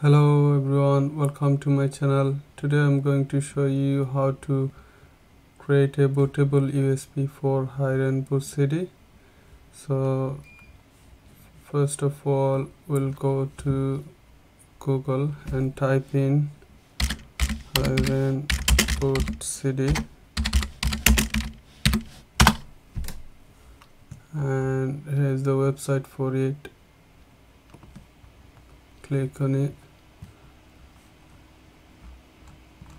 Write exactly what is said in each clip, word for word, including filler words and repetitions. Hello everyone, welcome to my channel. Today I'm going to show you how to create a bootable U S B for Hiren's Boot C D. So first of all, we'll go to Google and type in Hiren's Boot C D, and here's the website for it. Click on it.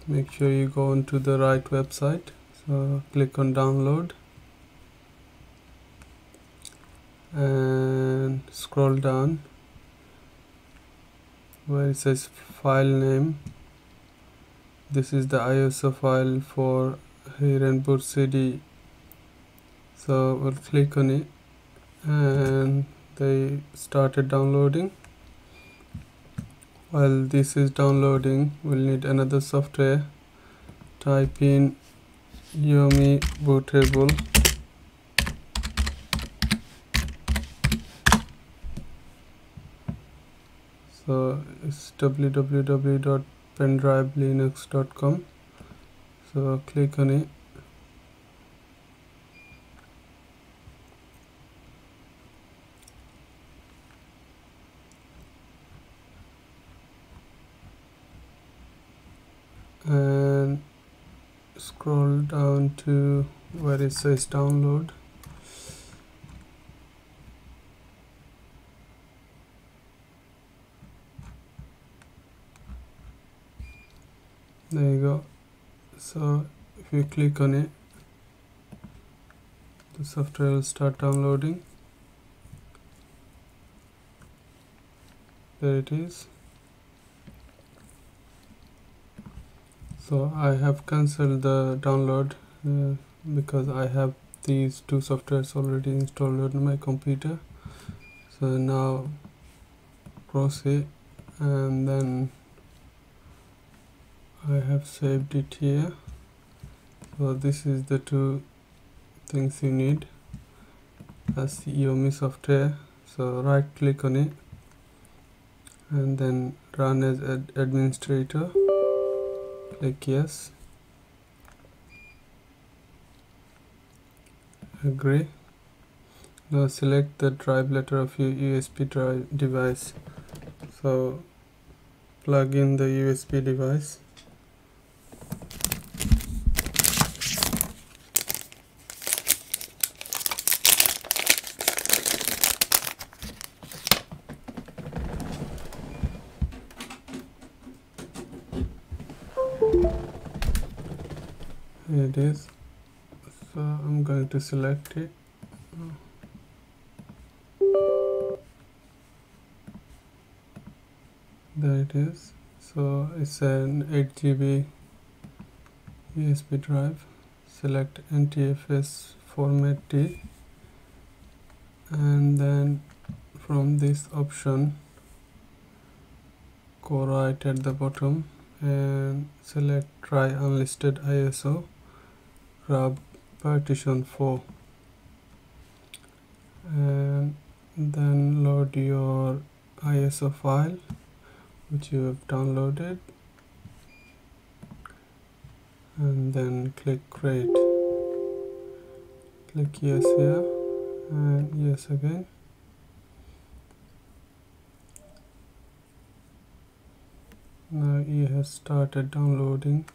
Make sure you go on to the right website. So click on download and scroll down where it says file name. This is the I S O file for Hiren's Boot C D. So we'll click on it and they started downloading. While this is downloading, we'll need another software. Type in Yumi bootable. So it's w w w dot pendrive linux dot com. So click on it. And scroll down to where it says download. There you go. So if you click on it, the software will start downloading. There it is. So I have cancelled the download uh, because I have these two softwares already installed on my computer. So now proceed, and then I have saved it here. So this is the two things you need. That's the Yumi software. So right click on it and then run as ad administrator. Click yes, agree. Now select the drive letter of your U S B drive device. So plug in the U S B device. Here it is. So I'm going to select it. There it is. So it's an eight G B U S B drive. Select N T F S format D, and then from this option go right at the bottom and select try unlisted I S O. Grab partition four and then load your I S O file which you have downloaded, and then click create. Click yes here and yes again. Now you have started downloading.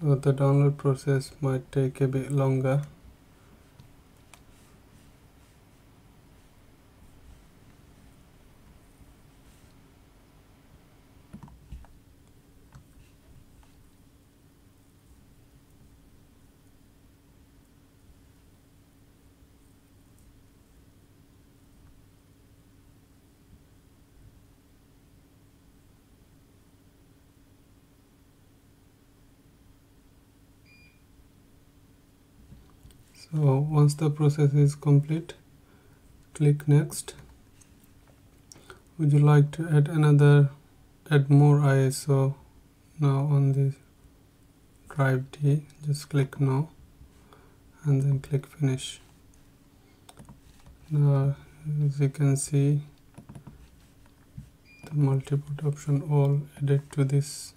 So the download process might take a bit longer. So once the process is complete, click next. Would you like to add another, add more I S O now on this drive D? Just click no, and then click finish. Now as you can see, the multi-boot option all added to this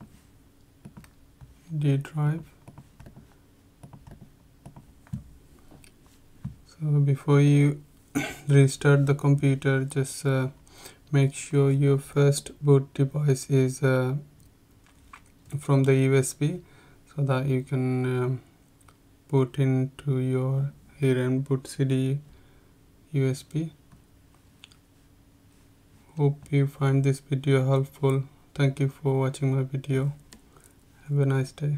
D drive. So before you restart the computer, just uh, make sure your first boot device is uh, from the U S B, so that you can um, boot into your Hiren's Boot C D U S B. Hope you find this video helpful. Thank you for watching my video. Have a nice day.